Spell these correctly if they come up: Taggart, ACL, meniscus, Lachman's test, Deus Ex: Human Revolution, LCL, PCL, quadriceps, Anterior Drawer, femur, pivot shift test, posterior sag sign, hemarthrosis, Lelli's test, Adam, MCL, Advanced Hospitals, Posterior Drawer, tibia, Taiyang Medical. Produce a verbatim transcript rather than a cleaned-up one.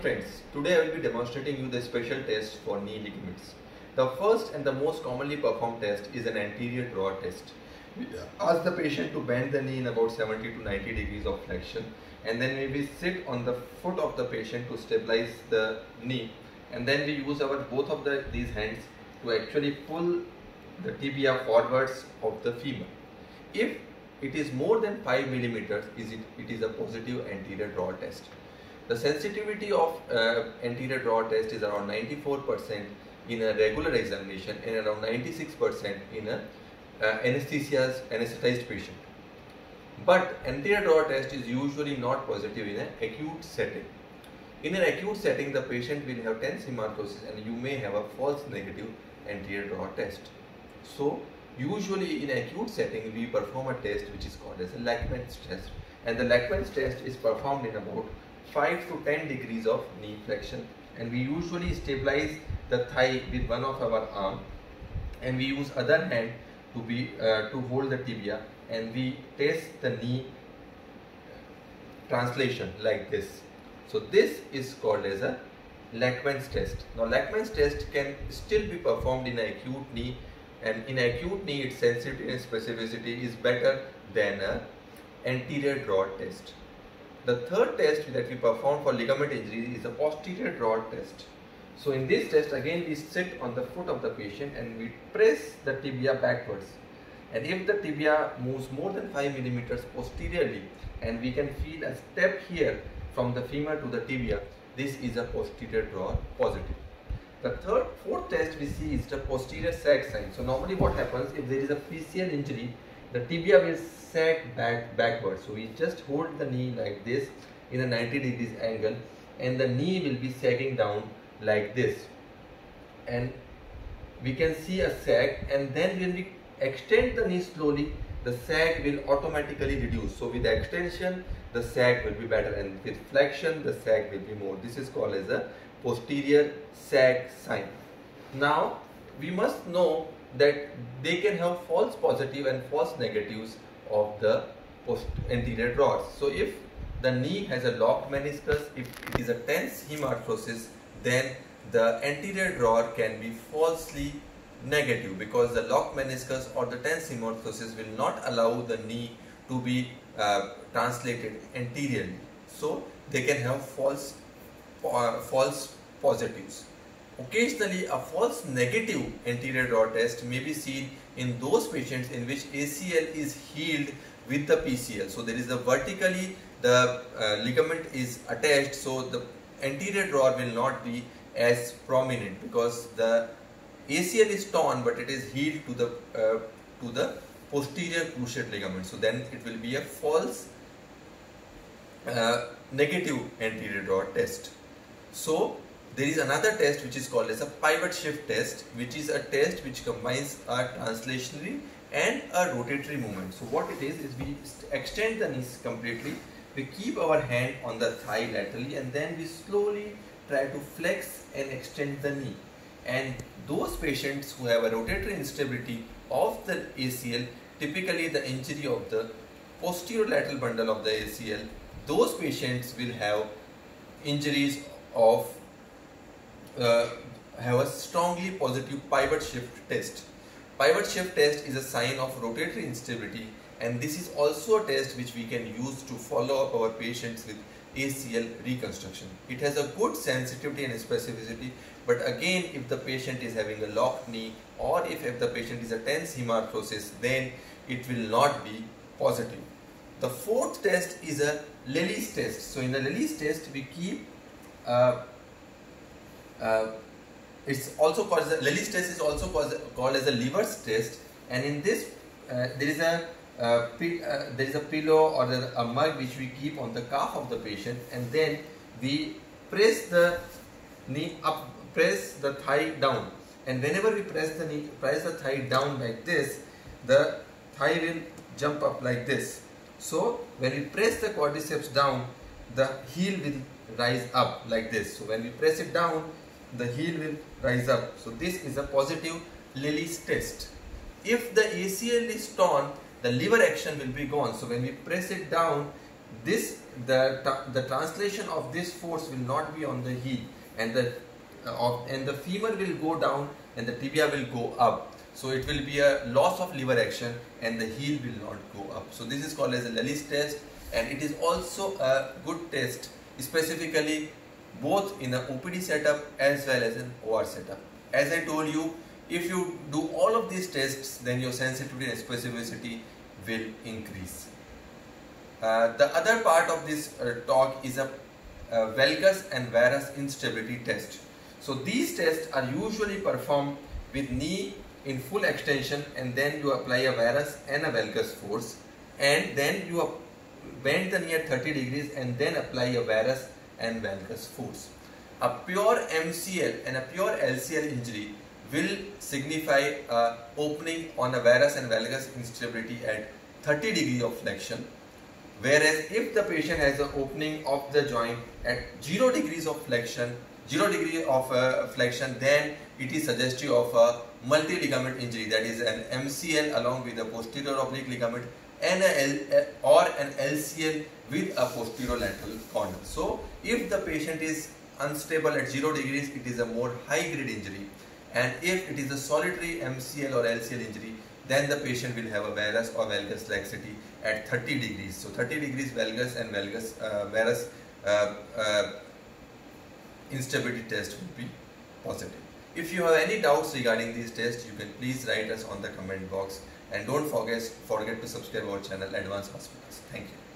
Friends, today I will be demonstrating you the special test for knee ligaments. The first and the most commonly performed test is an anterior drawer test. We ask the patient to bend the knee in about seventy to ninety degrees of flexion, and then we sit on the foot of the patient to stabilize the knee, and then we use our both of the, these hands to actually pull the tibia forwards of the femur. If it is more than five millimeters, is it, it is a positive anterior drawer test. The sensitivity of uh, anterior drawer test is around ninety-four percent in a regular examination and around ninety-six percent in a uh, anesthetized patient. But anterior drawer test is usually not positive in an acute setting. In an acute setting, the patient will have tense hemarthosis and you may have a false negative anterior drawer test. So usually in an acute setting, we perform a test which is called as a Lachman's test, and the Lachman's test is performed in about five to ten degrees of knee flexion, and we usually stabilize the thigh with one of our arm, and we use other hand to be uh, to hold the tibia, and we test the knee translation like this. So this is called as a Lachman's test. Now Lachman's test can still be performed in an acute knee, and in acute knee its sensitivity and specificity is better than an anterior drawer test. The third test that we perform for ligament injury is the posterior drawer test. So in this test, again we sit on the foot of the patient and we press the tibia backwards. And if the tibia moves more than five millimeters posteriorly, and we can feel a step here from the femur to the tibia, this is a posterior drawer positive. The third, fourth test we see is the posterior sag sign. So normally what happens, if there is a facial injury, the tibia will sag back backwards. So we just hold the knee like this in a ninety degrees angle, and the knee will be sagging down like this, and we can see a sag, and then when we extend the knee slowly, the sag will automatically reduce. So with the extension, the sag will be better, and with flexion, the sag will be more. This is called as a posterior sag sign. Now we must know that they can have false positive and false negatives of the post anterior drawers. So if the knee has a locked meniscus, if it is a tense hemarthrosis, then the anterior drawer can be falsely negative, because the locked meniscus or the tense hemarthrosis will not allow the knee to be uh, translated anteriorly. So they can have false uh, false positives. Occasionally, a false negative anterior drawer test may be seen in those patients in which A C L is healed with the P C L. So there is a vertically the uh, ligament is attached, so the anterior drawer will not be as prominent because the A C L is torn, but it is healed to the uh, to the posterior cruciate ligament. So then it will be a false uh, negative anterior drawer test. So there is another test which is called as a pivot shift test, which is a test which combines a translationary and a rotatory movement. So what it is, is we extend the knees completely, we keep our hand on the thigh laterally, and then we slowly try to flex and extend the knee. And those patients who have a rotatory instability of the A C L, typically the injury of the posterior lateral bundle of the A C L, those patients will have injuries of Uh, have a strongly positive pivot shift test. Pivot shift test is a sign of rotatory instability, and this is also a test which we can use to follow up our patients with A C L reconstruction. It has a good sensitivity and specificity, but again if the patient is having a locked knee, or if, if the patient is a tense hemarthrosis, then it will not be positive. The fourth test is a Lelli's test. So in the Lelli's test we keep uh, Uh, it's also called as a, Lelli's test is also called, called as a liver's test, and in this uh, there is a uh, p uh, there is a pillow or a, a mug which we keep on the calf of the patient, and then we press the knee up, press the thigh down, and whenever we press the knee, press the thigh down like this, the thigh will jump up like this. So when we press the quadriceps down, the heel will rise up like this. So when we press it down, the heel will rise up. So this is a positive Lelli's test. If the A C L is torn, the lever action will be gone. So when we press it down, this the the translation of this force will not be on the heel, and the uh, and the femur will go down and the tibia will go up. So it will be a loss of lever action and the heel will not go up. So this is called as a Lelli's test, and it is also a good test specifically both in an O P D setup as well as an O R setup. As I told you, if you do all of these tests, then your sensitivity and specificity will increase. Uh, the other part of this uh, talk is a uh, valgus and varus instability test. So these tests are usually performed with knee in full extension, and then you apply a varus and a valgus force, and then you bend the knee at thirty degrees and then apply a varus and valgus force. A pure M C L and a pure L C L injury will signify uh, opening on a varus and valgus instability at thirty degrees of flexion. Whereas if the patient has an opening of the joint at zero degrees of flexion, zero degree of uh, flexion, then it is suggestive of a multi-ligament injury, that is an M C L along with a posterior oblique ligament and a L, or an L C L with a posterior lateral corner. So if the patient is unstable at zero degrees, it is a more high-grade injury, and if it is a solitary M C L or L C L injury, then the patient will have a varus or valgus laxity at thirty degrees. So thirty degrees valgus and valgus uh, varus uh, uh, instability test will be positive. If you have any doubts regarding these tests, you can please write us on the comment box, and don't forget forget to subscribe our channel Advanced Hospitals. Thank you.